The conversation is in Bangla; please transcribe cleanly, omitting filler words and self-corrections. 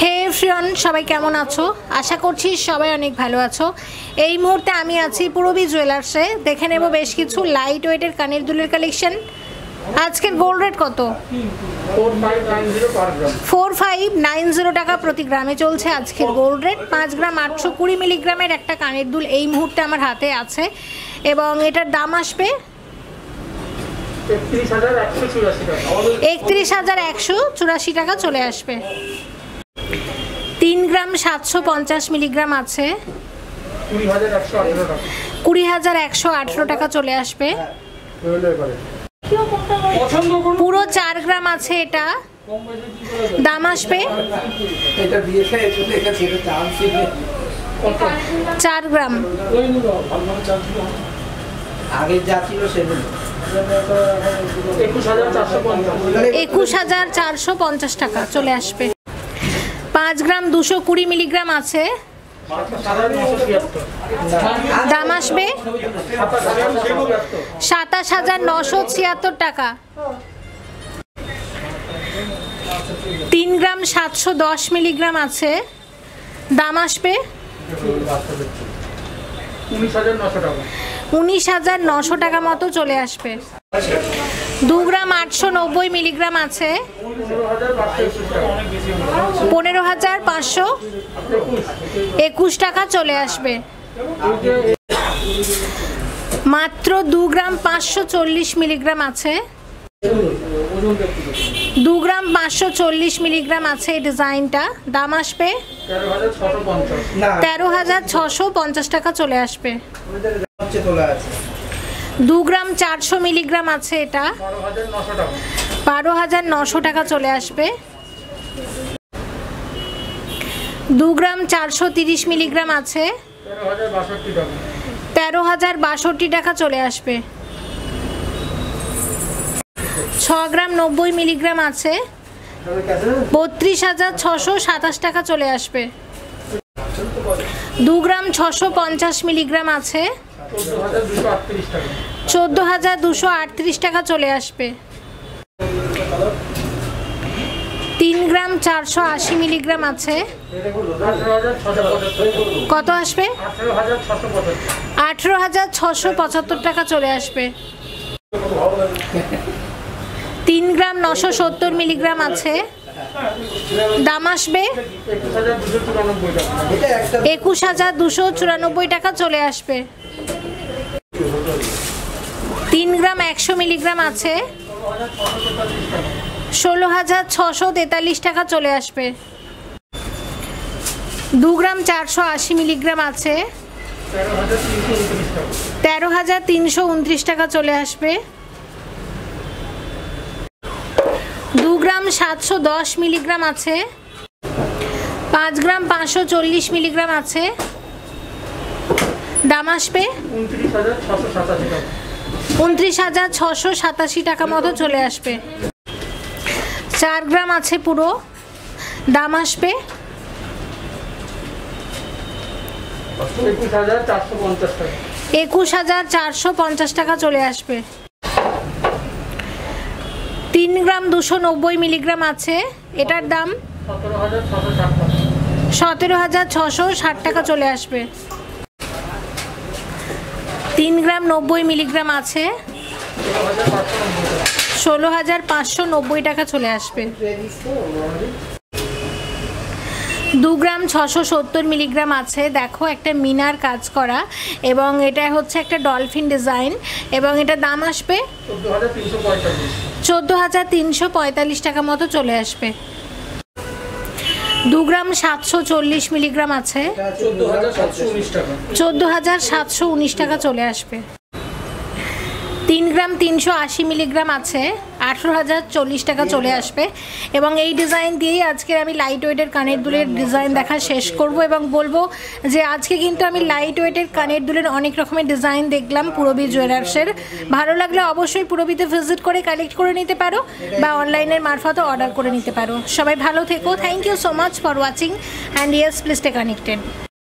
Hey everyone, সবাই কেমন আছো? আশা করছি সবাই অনেক ভালো আছো। এই মুহূর্তে আমি আছি পুরবি জুয়েলার্সে। দেখে নেব বেশ কিছু লাইট ওয়েটের কানের দুলের কালেকশন। আজকের গোল্ড রেট কত? 4590 টাকা প্রতি গ্রামে চলছে আজকের গোল্ড রেট। 5 গ্রাম 820 মিলিগ্রামের একটা কানের দুল এই মুহূর্তে আমার হাতে আছে এবং এটার দাম আসবে 31184 টাকা চলে আসবে। 3 গ্রাম 750 মিলিগ্রাম আছে 20118 টাকা চলে আসবে। পুরো 4 গ্রাম আছে, এটা দাম আসবে 4 গ্রাম। আগে যা ছিল সেগুলো 21450 টাকা চলে আসবে। 5 গ্রাম 220 মিলিগ্রাম আছে, দাম আসবে 27976 টাকা। 3 গ্রাম 710 মিলিগ্রাম আছে, দাম আসবে 19900 টাকা মতো চলে আসবে। 2 গ্রাম 890 মিলিগ্রাম আছে 15521 টাকা চলে আসবে। মাত্র 2 গ্রাম 540 মিলিগ্রাম আছে 2 গ্রাম 540 মিলিগ্রাম আছে এই ডিজাইনটা, দাম আসবে 13650 টাকা চলে আসবে। 2 গ্রাম 400 মিলিগ্রাম আছে, এটা 12900 টাকা চলে আসবে। 2 গ্রাম 430 মিলিগ্রাম আছে 13062 টাকা চলে আসবে। 6 গ্রাম 90 মিলিগ্রাম আছে 32627 টাকা চলে আসবে। 2 গ্রাম 650 মিলিগ্রাম আছে 14238 টাকা চলে আসবে। 3 গ্রাম 480 মিলিগ্রাম আছে কত আসবে 18675 টাকা চলে আসবে। 3 গ্রাম 970 মিলিগ্রাম আছে, দাম আসবে 21294 টাকা চলে আসবে। 3 গ্রাম 100 মিলিগ্রাম আছে 16643 টাকা চলে আসবে। 2 গ্রাম 480 মিলিগ্রাম আছে 13329 টাকা চলে আসবে। 2 গ্রাম 710 মিলিগ্রাম আছে 5 গ্রাম 540 মিলিগ্রাম আছে, দাম আসবে 29687 টাকা মতো চলে আসবে। 4 গ্রাম আছে পুরো, দাম আসবে 21450 টাকা চলে আসবে। 3 গ্রাম 290 মিলিগ্রাম আছে, এটার দাম 17660 টাকা চলে আসবে। 3 গ্রাম 90 মিলিগ্রাম আছে 16590 টাকা চলে আসবে। 2 গ্রাম 670 মিলিগ্রাম আছে, দেখো একটা মিনার কাজ করা এবং এটা হচ্ছে একটা ডলফিন ডিজাইন এবং এটা দাম আসবে 14345 টাকা মতো চলে আসবে। 2 গ্রাম 740 মিলিগ্রাম আছে 14719 টাকা চলে আসবে। 3 গ্রাম 380 মিলিগ্রাম আছে 18040 টাকা চলে আসবে এবং এই ডিজাইন দিয়েই আজকে আমি লাইট ওয়েটের কানের দুলের ডিজাইন দেখা শেষ করব এবং বলবো যে আজকে কিন্তু আমি লাইট ওয়েটের কানের দুলের অনেক রকমের ডিজাইন দেখলাম পুরবি জুয়েলার্সের। ভালো লাগলে অবশ্যই পুরবিতে ভিজিট করে কালেক্ট করে নিতে পারো বা অনলাইনের মারফতও অর্ডার করে নিতে পারো। সবাই ভালো থেকো। Thank you so much for watching and yes please stay connected.